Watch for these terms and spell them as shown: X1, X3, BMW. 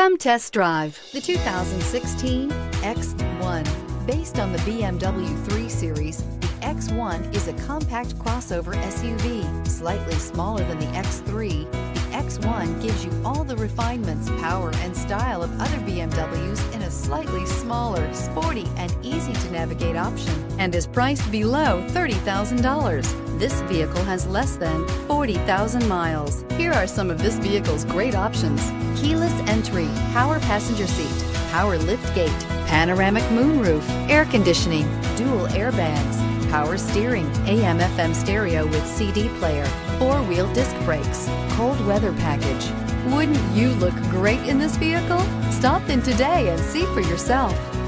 Come test drive the 2016 X1. Based on the BMW 3 Series, the X1 is a compact crossover SUV. Slightly smaller than the X3, the X1 gives you all the refinements, power, and style of other BMWs in a slightly smaller, sporty, and easy-to-navigate option, and is priced below $30,000. This vehicle has less than 40,000 miles. Here are some of this vehicle's great options: keyless entry, power passenger seat, power lift gate, panoramic moonroof, air conditioning, dual airbags, power steering, AM/FM stereo with CD player, four-wheel disc brakes, cold weather package. Wouldn't you look great in this vehicle? Stop in today and see for yourself.